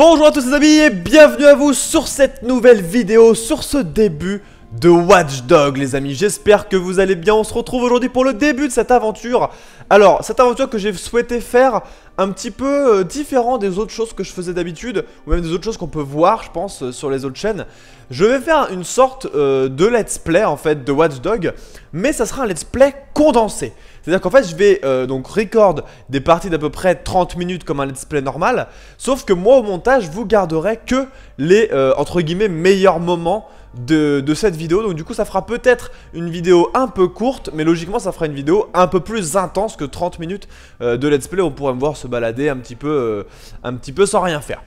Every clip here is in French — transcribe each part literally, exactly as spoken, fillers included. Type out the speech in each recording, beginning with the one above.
Bonjour à tous les amis et bienvenue à vous sur cette nouvelle vidéo, sur ce début de Watch Dogs les amis. J'espère que vous allez bien, on se retrouve aujourd'hui pour le début de cette aventure. Alors, cette aventure que j'ai souhaité faire un petit peu euh, différent des autres choses que je faisais d'habitude, ou même des autres choses qu'on peut voir je pense euh, sur les autres chaînes. Je vais faire une sorte euh, de let's play en fait de Watch Dogs, mais ça sera un let's play condensé. C'est-à-dire qu'en fait je vais euh, donc record des parties d'à peu près trente minutes comme un let's play normal. Sauf que moi au montage vous garderai que les euh, entre guillemets meilleurs moments De, de cette vidéo. Donc du coup ça fera peut-être une vidéo un peu courte, mais logiquement ça fera une vidéo un peu plus intense que trente minutes euh, de let's play. On pourrait me voir se balader un petit peu euh, un petit peu sans rien faire.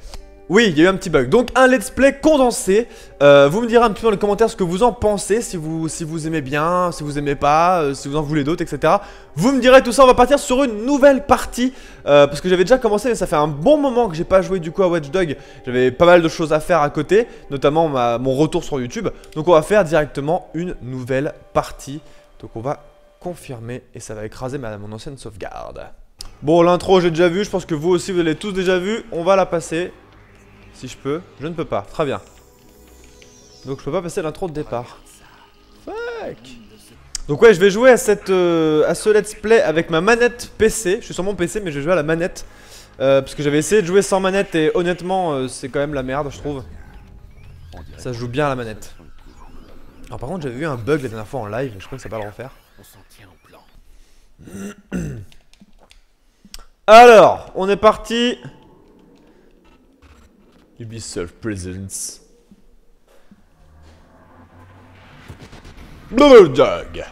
Oui, il y a eu un petit bug. Donc un let's play condensé. euh, Vous me direz un petit peu dans les commentaires ce que vous en pensez, si vous, si vous aimez bien, si vous aimez pas, euh, si vous en voulez d'autres, et cetera. Vous me direz tout ça. On va partir sur une nouvelle partie euh, parce que j'avais déjà commencé, mais ça fait un bon moment que j'ai pas joué du coup à Watch Dogs. J'avais pas mal de choses à faire à côté, notamment ma, mon retour sur YouTube. Donc on va faire directement une nouvelle partie. Donc on va confirmer et ça va écraser ma, mon ancienne sauvegarde. Bon, l'intro j'ai déjà vu, je pense que vous aussi vous l'avez tous déjà vu. On va la passer. Si je peux, je ne peux pas, très bien. Donc je peux pas passer l'intro de départ. Fuck. Donc ouais, je vais jouer à cette, euh, à ce let's play avec ma manette P C. Je suis sur mon P C mais je vais jouer à la manette euh, parce que j'avais essayé de jouer sans manette et honnêtement euh, c'est quand même la merde je trouve. Ça joue bien à la manette. Alors par contre j'avais eu un bug la dernière fois en live, je crois que ça va le refaire. Alors, on est parti. Ubisoft Presents. Watch Dogs.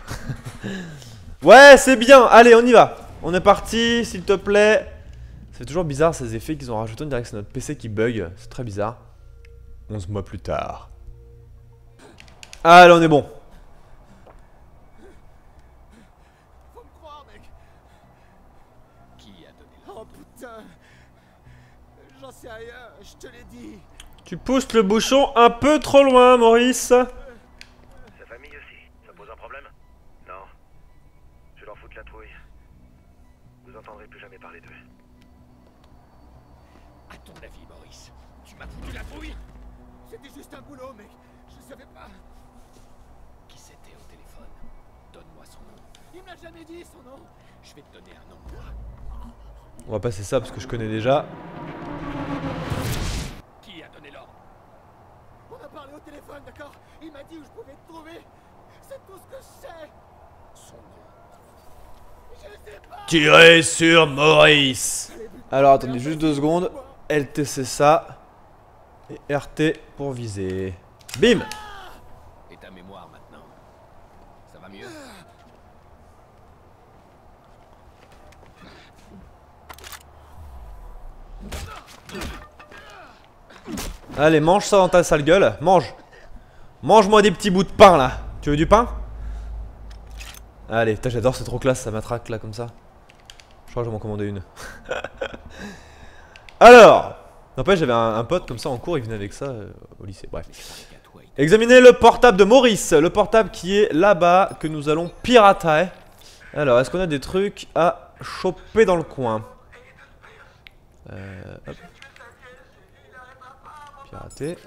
Ouais, c'est bien. Allez, on y va. On est parti, s'il te plaît. C'est toujours bizarre ces effets qu'ils ont rajoutés. On dirait que c'est notre P C qui bug. C'est très bizarre. onze mois plus tard. Allez, on est bon. Je te l'ai dit. Tu pousses le bouchon un peu trop loin, Maurice. Sa famille aussi, ça pose un problème? Non. Je leur fous de la trouille. Vous entendrez plus jamais parler d'eux. À ton avis, Maurice, tu m'as foutu la trouille? C'était juste un boulot, mec. Je savais pas. Qui c'était au téléphone? Donne-moi son nom. Il m'a jamais dit son nom. Je vais te donner un nom, moi. On va passer ça parce que je connais déjà. D'accord, il m'a dit où je pouvais te trouver. C'est tout ce que je sais. Son nom. Je sais pas. Tirez sur Maurice. Alors attendez juste deux secondes. L T C ça et R T pour viser. Bim. Et ta mémoire maintenant. Ça va mieux. Allez, mange ça dans ta sale gueule, mange. Mange-moi des petits bouts de pain là. Tu veux du pain? Allez, putain j'adore, c'est trop classe, ça m'attraque là comme ça. Je crois que je vais m'en commander une. Alors, n'empêche j'avais un, un pote comme ça en cours, il venait avec ça euh, au lycée, bref. Examinez le portable de Maurice, le portable qui est là-bas, que nous allons pirater. Alors, est-ce qu'on a des trucs à choper dans le coin? Euh, hop. Pirater.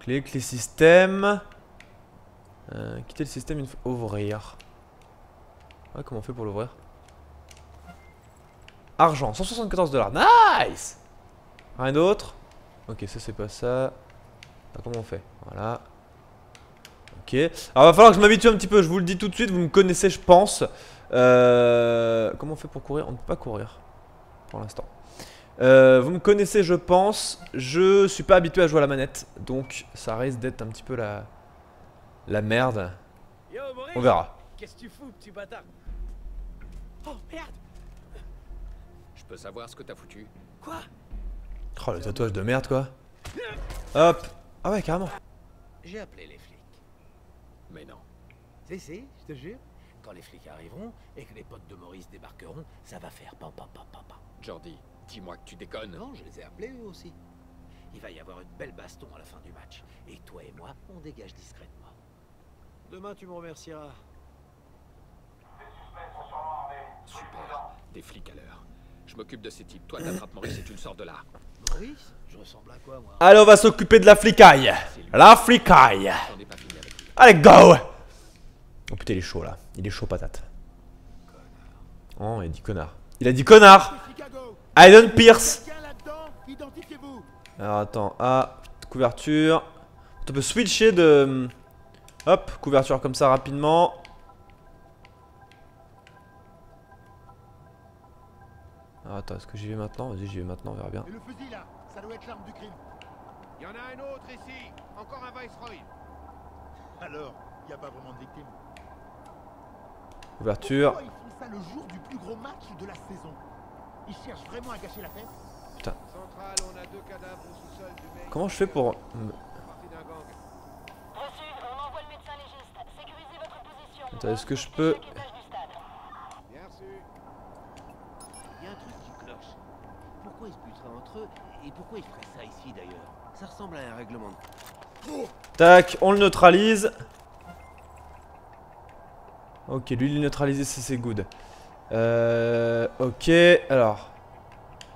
Clique les systèmes. Euh, quitter le système une fois. Ouvrir. Ouais, comment on fait pour l'ouvrir? Argent, cent soixante-quatorze dollars. Nice! Rien d'autre? Ok, ça c'est pas ça. Ah, comment on fait? Voilà. Ok. Alors va falloir que je m'habitue un petit peu, je vous le dis tout de suite, vous me connaissez, je pense. Euh, comment on fait pour courir? On ne peut pas courir pour l'instant. Euh, vous me connaissez je pense, je suis pas habitué à jouer à la manette, donc ça risque d'être un petit peu la la merde. Yo, Maurice, on verra. Qu'est-ce que tu fous, petit bâtard? Oh merde. Je peux savoir ce que t'as foutu? Quoi? Oh le tatouage de merde quoi. Hop. Ah ouais carrément. J'ai appelé les flics. Mais non. Si si, je te jure. Quand les flics arriveront et que les potes de Maurice débarqueront, ça va faire pam pam pam pam pam. Jordi. Dis-moi que tu déconnes. Non, je les ai appelés eux aussi. Il va y avoir une belle baston à la fin du match. Et toi et moi, on dégage discrètement. Demain, tu me remercieras. Les suspects sont sûrement armés. Super, des flics à l'heure. Je m'occupe de ces types. Toi, t'attrapes Maurice et tu le sors de là. Maurice ? Je ressemble à quoi, moi ? Allez, on va s'occuper de la flicaille. La flicaille. Allez, go. Oh putain, il est chaud là. Il est chaud patate. Oh, il a dit connard. Il a dit connard. Island Pierce. Alors attends, ah, couverture. Tu peux switcher de... Hop, couverture comme ça rapidement. Ah, attends, est-ce que j'y vais maintenant? Vas-y, j'y vais maintenant, on verra bien. Et le fusil là, ça doit être l'arme du crime. Il y en a un autre ici, encore un Viceroy. Alors, il n'y a pas vraiment de victime. Ouverture. Pourquoi ils font ça le jour du plus gros match de la saison? Ils cherchent vraiment à gâcher la fête. Putain. Central, on a deux cadavres au sous-sol du mec. Comment je fais pour... Attends, est-ce que je peux... Pourquoi ils se buteraient entre eux et pourquoi ils feraient ça ici d'ailleurs? Ça ressemble à un règlement de... Tac, on le neutralise. Ok, lui il est neutralisé, c'est good. Euh, ok, alors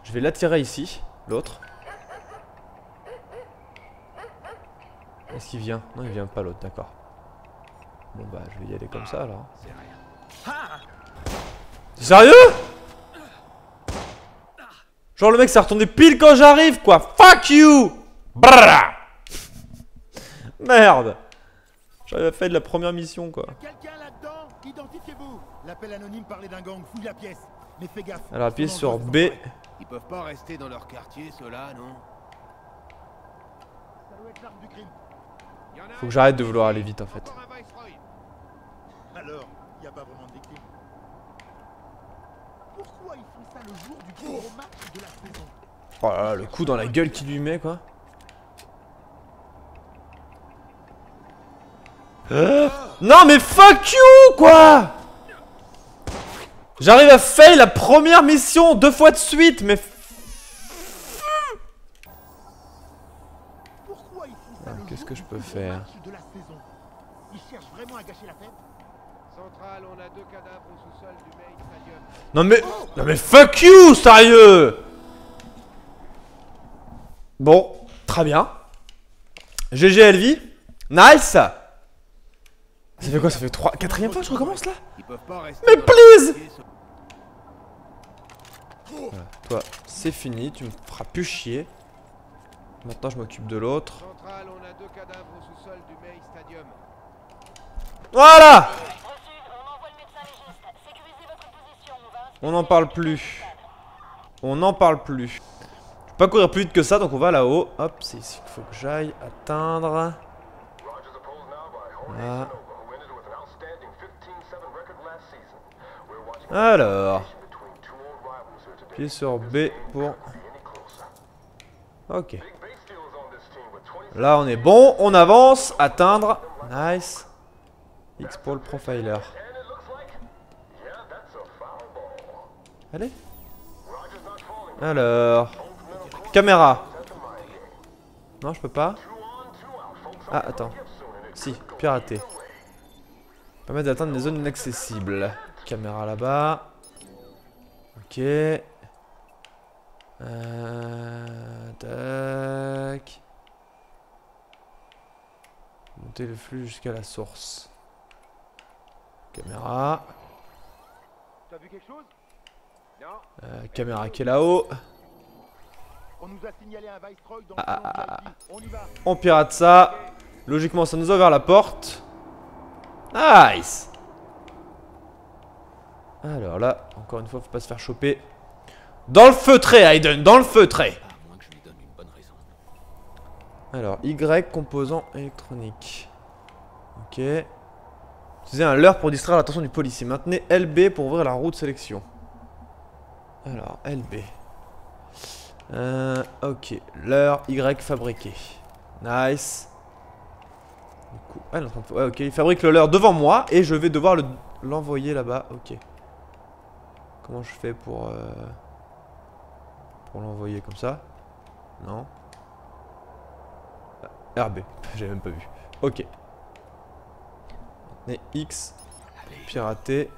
je vais l'attirer ici, l'autre. Est-ce qu'il vient? Non, il vient pas l'autre, d'accord. Bon bah je vais y aller comme ça alors. T'es sérieux? Genre le mec s'est retourné pile quand j'arrive quoi. Fuck you. Brrr. Merde. J'avais fait de la première mission quoi. Quelqu'un là-dedans, identifiez-vous. L'appel anonyme parlait d'un gang, fouille la pièce. Mais fais gaffe. Alors appuyez sur B. Ils peuvent pas rester dans leur quartier ceux-là, non? Ça doit être l'arme du crime. Faut que j'arrête de vouloir aller vite en fait. Alors, y a pas vraiment de victime. Pourquoi ils font ça le jour du plus gros match de la saison? Oh là là, le coup dans la gueule qui lui met quoi. Euh, non mais fuck you quoi. J'arrive à fail la première mission deux fois de suite mais... Ah, qu'est-ce que je peux faire? Non mais... Non mais fuck you sérieux. Bon, très bien. G G Elvie. Nice. Ça fait quoi? Ça fait trois... Quatrième fois que je recommence là? Mais please. Voilà, toi, c'est fini, tu me feras plus chier. Maintenant je m'occupe de l'autre. Voilà. On n'en parle plus. On n'en parle plus. Je peux pas courir plus vite que ça donc on va là-haut. Hop, c'est ici qu'il faut que j'aille atteindre. Voilà. Alors. Pied sur B pour... Ok. Là on est bon, on avance, atteindre, nice. X pour le profiler. Allez. Alors, caméra. Non je peux pas. Ah attends, si, pirater. Permet d'atteindre les zones inaccessibles. Caméra là-bas. Ok. Euh, tac. Monter le flux jusqu'à la source. Caméra. T'as vu quelque chose? Non. Euh, caméra qui est là-haut. On nous a signalé un Viceroy dans ah, le ah, ah. On y va. On pirate ça. Logiquement, ça nous a ouvert la porte. Nice. Alors là, encore une fois, faut pas se faire choper. Dans le feutré, Aiden, dans le feutré. Alors, Y, composant électronique. Ok. Utilisez un leurre pour distraire l'attention du policier. Maintenez L B pour ouvrir la roue de sélection. Alors, L B. Euh, ok. Leurre, Y, fabriqué. Nice. Du coup, ah, non, ouais, ok, il fabrique le leurre devant moi et je vais devoir l'envoyer le, là-bas. Ok. Comment je fais pour... Euh... Pour l'envoyer comme ça? Non. Ah, R B, j'ai même pas vu. Ok. Et X. Pirater.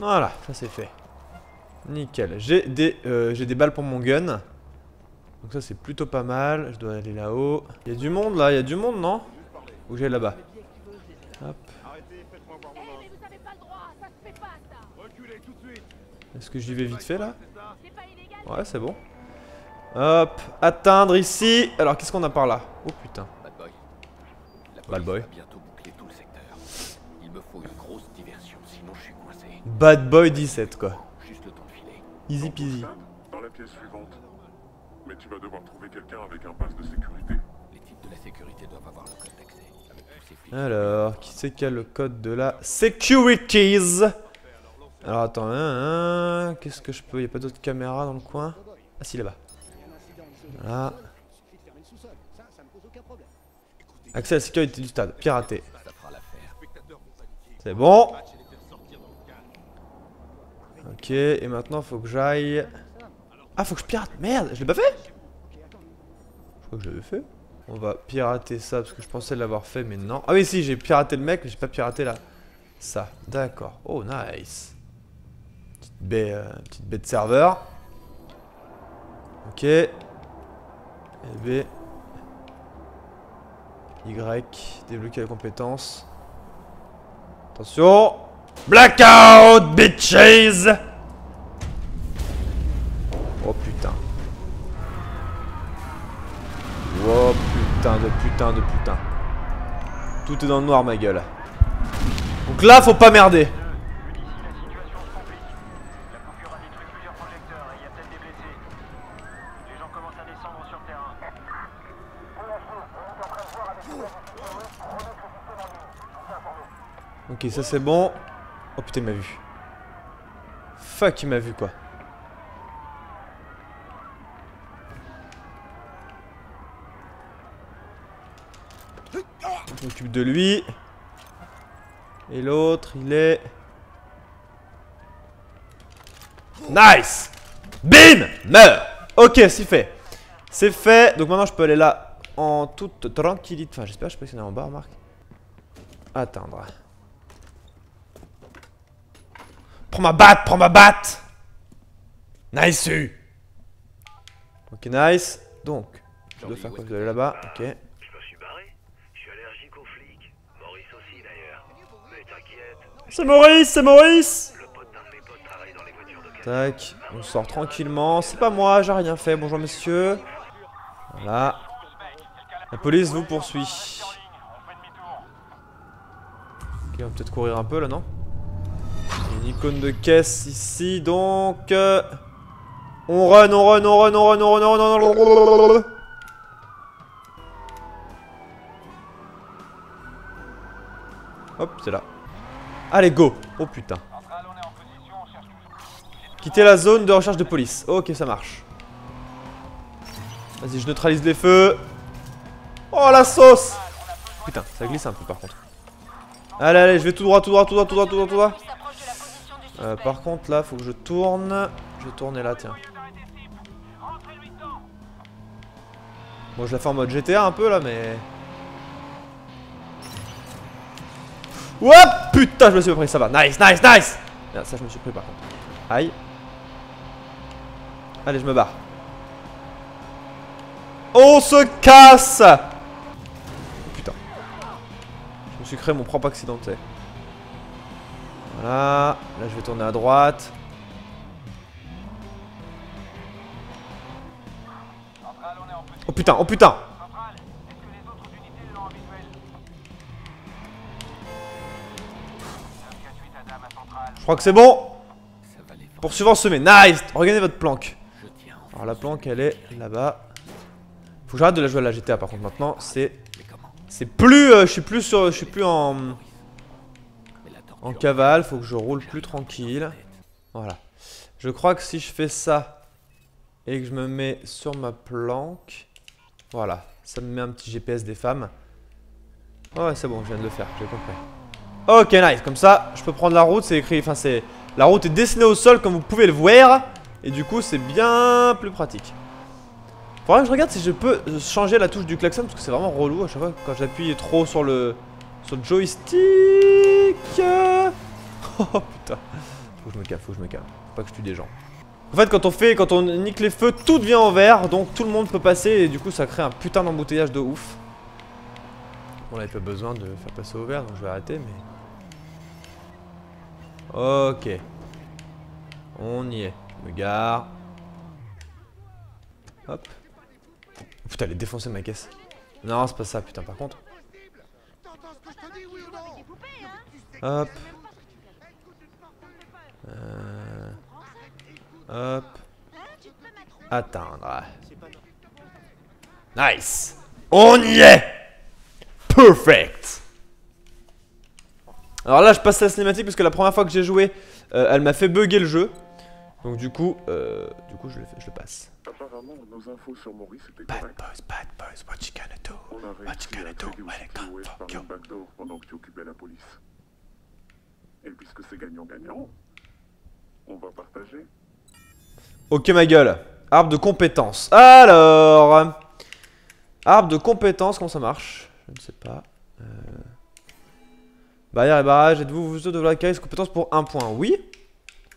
Voilà, ça c'est fait. Nickel. J'ai des, euh, j'ai des balles pour mon gun. Donc ça c'est plutôt pas mal. Je dois aller là-haut. Il y a du monde là, il y a du monde, non? Ou j'ai là-bas. Hop. Est-ce que j'y vais vite fait là? Ouais, c'est bon. Hop, atteindre ici. Alors qu'est-ce qu'on a par là? Oh putain. Bad boy. Bad boy dix-sept quoi. Juste le temps de filer. Easy peasy. Dans la pièce suivante. Mais tu vas devoir trouver quelqu'un avec un pass de sécurité. Les types de la sécurité doivent avoir le code d'accès. Alors, qui c'est qui a le code de la securities? Alors attends, hein, hein, qu'est-ce que je peux? Il n'y a pas d'autres caméras dans le coin? Ah si, là-bas. Voilà. Accès à la sécurité du stade, piraté. C'est bon. Ok, et maintenant faut que j'aille. Ah, faut que je pirate. Merde, je l'ai pas fait. Je crois que je l'avais fait. On va pirater ça parce que je pensais l'avoir fait, mais non. Ah oui, si, j'ai piraté le mec, mais j'ai pas piraté là. Ça, d'accord. Oh, nice. Petite baie, euh, petite baie de serveur. Ok. L B. Y, débloquer la compétence. Attention! Blackout, bitches! Oh putain. Oh putain de putain de putain. Tout est dans le noir, ma gueule. Donc là, faut pas merder. Ok, ça c'est bon. Oh putain, il m'a vu. Fuck, il m'a vu quoi. Je m'occupe de lui. Et l'autre, il est... Nice. Bim. Meurs. Ok, c'est fait. C'est fait. Donc maintenant, je peux aller là en toute tranquillité. Enfin, j'espère, je sais pas si on est en bas, remarque. Attendre. Prends ma batte, prends ma batte. Nice. Ok, nice. Donc, je dois faire quoi? Je dois aller là-bas, ok. Je me suis barré, je suis allergique aux flics. Maurice aussi d'ailleurs. Mais t'inquiète. C'est Maurice, c'est Maurice. Le pote d'un de mes potes travaille dans les voitures de quelqu'un. Tac, on sort tranquillement. C'est pas moi, j'ai rien fait. Bonjour monsieur. Voilà. La police vous poursuit. Ok, on va peut-être courir un peu là, non? Une icône de caisse ici, donc euh, on run, on run, on run, on run, on run, on run, on run, on run. Hop, c'est là. Allez, go. Oh putain. Quitter la zone de recherche de police. Ok, ça marche. Vas-y, je neutralise les feux. Oh la sauce. Putain, ça glisse un peu par contre. Allez, allez, je vais tout droit, tout droit, tout droit, tout droit, tout droit, tout droit. Euh, par contre là faut que je tourne. Je vais tourner là, tiens. Bon, je la fais en mode G T A un peu là, mais... Ouah putain, je me suis pris, ça va, nice, nice, nice. Merde, ça je me suis pris par contre. Aïe. Allez, je me barre. On se casse. Oh, putain. Je me suis créé mon propre accident, tu sais. Voilà, là je vais tourner à droite. Oh putain, oh putain. Je crois que c'est bon. Poursuivant semé, nice. Regardez votre planque. Alors la planque elle est là-bas. Faut que j'arrête de la jouer à la G T A par contre maintenant. C'est... C'est plus... Euh, je suis plus sur... Je suis plus en... En cavale, faut que je roule plus tranquille. Voilà. Je crois que si je fais ça et que je me mets sur ma planque, voilà, ça me met un petit G P S des femmes. Oh ouais, c'est bon, je viens de le faire, j'ai compris. Ok, nice. Comme ça, je peux prendre la route. C'est écrit, enfin c'est, la route est dessinée au sol comme vous pouvez le voir, et du coup c'est bien plus pratique. Faudrait que je regarde si je peux changer la touche du klaxon parce que c'est vraiment relou à chaque fois quand j'appuie trop sur le, sur le joystick. Oh putain, Faut que je me calme, faut que je me calme. Faut pas que je tue des gens. En fait, quand on fait, quand on nique les feux, tout devient en vert, donc tout le monde peut passer et du coup ça crée un putain d'embouteillage de ouf. Bon là, il n'y a pas besoin de faire passer au vert, donc je vais arrêter, mais... Ok. On y est. Je me gare. Hop. Oh, putain, elle est défoncée ma caisse. Non, c'est pas ça, putain, par contre. Hop. Euh... Hop. Attendre. Nice. On y est. Perfect. Alors là je passe à la cinématique parce que la première fois que j'ai joué euh, elle m'a fait bugger le jeu. Donc du coup euh, Du coup je le, fais, je le passe. Apparemment nos infos sur Maurice étaient correctes. Bad boys, bad boys, what you gonna do? What you gonna do? Allez, come, fuck you. Pendant que tu occupais la police. Et puisque c'est gagnant-gagnant, on va partager. Ok ma gueule. Arbre de compétences. Alors arbre de compétences, comment ça marche? Je ne sais pas. euh... Barrière et barrage, êtes-vous vous autres de la carrière compétences pour un point? Oui.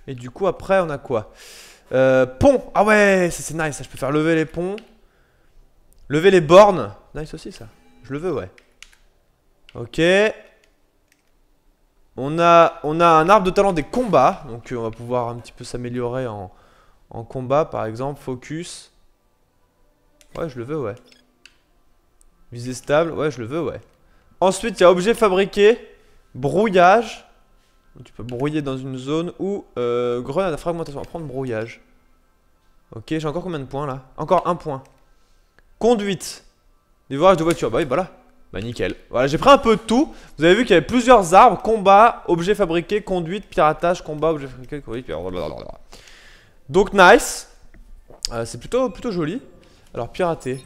Et du coup après on a quoi? euh, Pont. Ah ouais, c'est nice ça, je peux faire lever les ponts. Lever les bornes. Nice aussi ça. Je le veux, ouais. Ok. On a, on a un arbre de talent des combats. Donc euh, on va pouvoir un petit peu s'améliorer en... En combat par exemple, focus. Ouais je le veux, ouais. Visée stable, ouais je le veux, ouais. Ensuite il y a objet fabriqué. Brouillage. Tu peux brouiller dans une zone ou euh, grenade à fragmentation. On va prendre brouillage. Ok, j'ai encore combien de points là? Encore un point. Conduite. Dévorage de voiture, bah oui, bah là. Bah nickel, voilà j'ai pris un peu de tout. Vous avez vu qu'il y avait plusieurs arbres. Combat, objet fabriqué, conduite, piratage. Combat, objet fabriqué, conduite, blablabla. Donc nice, euh, c'est plutôt plutôt joli. Alors pirater,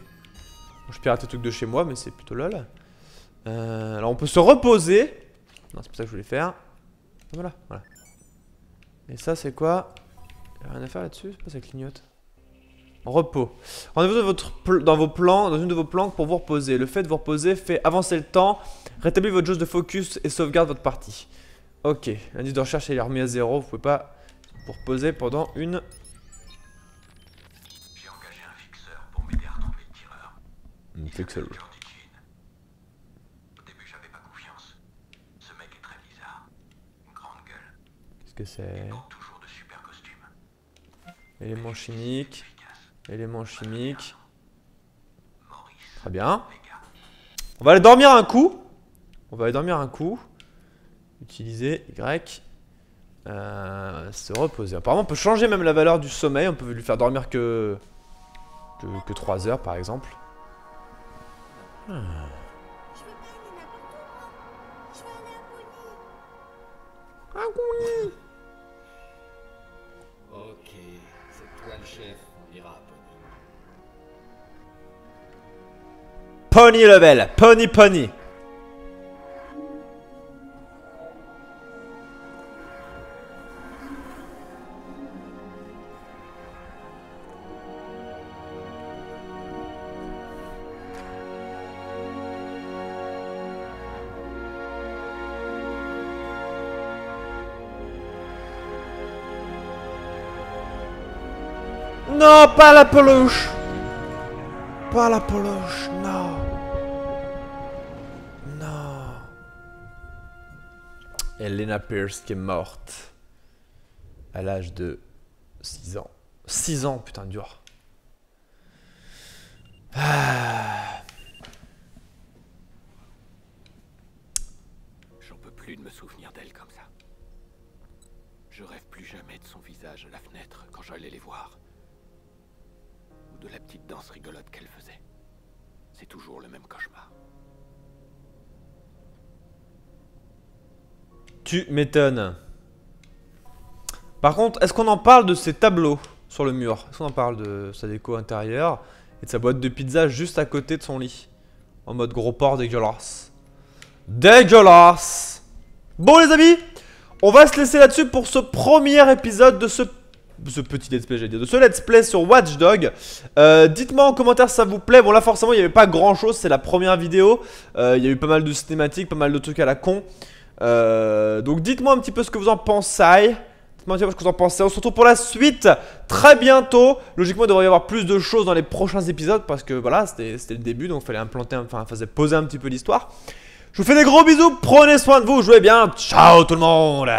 je pirate des trucs de chez moi mais c'est plutôt lol. euh, Alors on peut se reposer. Non c'est pas ça que je voulais faire. Voilà, voilà. Et ça c'est quoi? Il n'y a rien à faire là-dessus, c'est pas ça clignote. Repos. Rendez-vous dans, dans vos plans, dans une de vos planques pour vous reposer. Le fait de vous reposer fait avancer le temps. Rétablit votre jauge de focus et sauvegarde votre partie. Ok, l'indice de recherche est remis à zéro, vous pouvez pas... Pour poser pendant une... J'ai engagé un fixeur pour m'aider à retrouver le tireur. Un fixeur. Au début, j'avais pas confiance. Ce mec est très bizarre. Une grande gueule. Qu'est-ce que c'est? Toujours de super costumes. Éléments chimiques. Éléments chimiques. Très bien. On va aller dormir un coup. On va aller dormir un coup. Utiliser Y. Euh, se reposer. Apparemment on peut changer même la valeur du sommeil. On peut lui faire dormir que Que, que trois heures par exemple. hmm. Ok, c'est toi le chef, on ira à Pony. Pony level. Pony Pony. Non, pas la peluche. Pas la peluche, non. Non. Elena Pierce qui est morte à l'âge de six ans. six ans, putain, dur. Ah. J'en peux plus de me souvenir d'elle comme ça. Je rêve plus jamais de son visage à la fenêtre quand j'allais les voir. De la petite danse rigolote qu'elle faisait. C'est toujours le même cauchemar. Tu m'étonnes. Par contre, est-ce qu'on en parle de ces tableaux sur le mur? Est-ce qu'on en parle de sa déco intérieure et de sa boîte de pizza juste à côté de son lit? En mode gros porc dégueulasse. Dégueulasse. Bon les amis, on va se laisser là-dessus pour ce premier épisode de ce ce petit let's play, j'ai dit, de ce let's play sur Watch Dogs. euh, Dites-moi en commentaire si ça vous plaît. Bon là forcément il n'y avait pas grand chose, c'est la première vidéo. euh, Il y a eu pas mal de cinématiques, pas mal de trucs à la con. euh, Donc dites-moi un petit peu ce que vous en pensez. Dites-moi ce que vous en pensez. On se retrouve pour la suite très bientôt. Logiquement, il devrait y avoir plus de choses dans les prochains épisodes parce que voilà, c'était le début, donc il fallait implanter, enfin, il fallait poser un petit peu l'histoire. Je vous fais des gros bisous, prenez soin de vous, jouez bien. Ciao tout le monde.